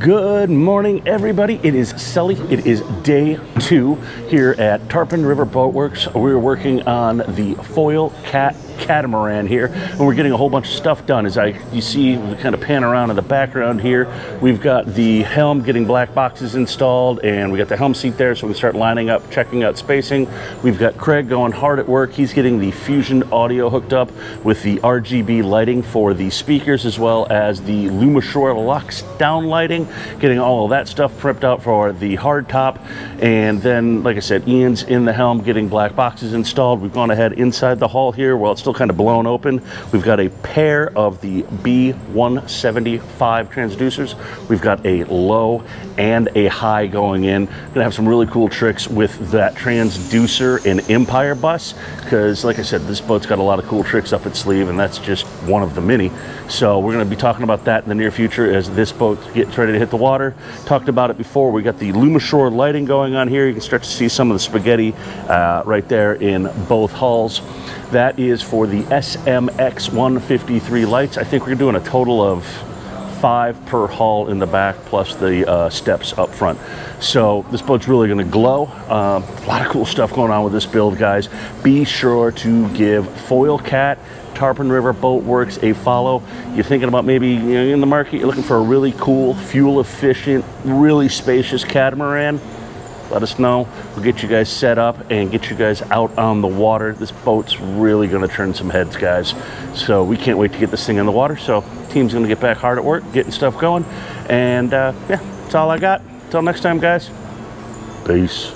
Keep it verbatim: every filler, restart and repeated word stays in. Good morning, everybody. It is Sully. It is day two here at Tarpon River Boatworks. We're working on the Foil Cat catamaran here, and we're getting a whole bunch of stuff done. As I you see, we kind of pan around in the background here. We've got the helm getting black boxes installed, and we got the helm seat there, so we start lining up, checking out spacing. We've got Craig going hard at work. He's getting the Fusion audio hooked up with the R G B lighting for the speakers, as well as the Lumishore Luxe down lighting, getting all of that stuff prepped out for the hard top. And then, like I said, Ian's in the helm getting black boxes installed. We've gone ahead inside the hull here while it's still kind of blown open. We've got a pair of the B one seventy-five transducers. We've got a low and a high going in. Gonna have some really cool tricks with that transducer in Empirbus, because like I said, this boat's got a lot of cool tricks up its sleeve, and that's just one of the many. So we're gonna be talking about that in the near future as this boat gets ready to hit the water. Talked about it before. We got the Lumishore lighting going on here. You can start to see some of the spaghetti uh, right there in both hulls. That is for the S M X one fifty-three lights. I think we're doing a total of five per hull in the back, plus the uh, steps up front. So this boat's really gonna glow. Um, a lot of cool stuff going on with this build, guys. Be sure to give Foil Cat, Tarpon River Boatworks a follow. You're thinking about maybe, you know, in the market, you're looking for a really cool, fuel efficient, really spacious catamaran. Let us know. We'll get you guys set up and get you guys out on the water. This boat's really going to turn some heads, guys. So we can't wait to get this thing in the water. So team's going to get back hard at work, getting stuff going. And uh, yeah, that's all I got. Until next time, guys. Peace.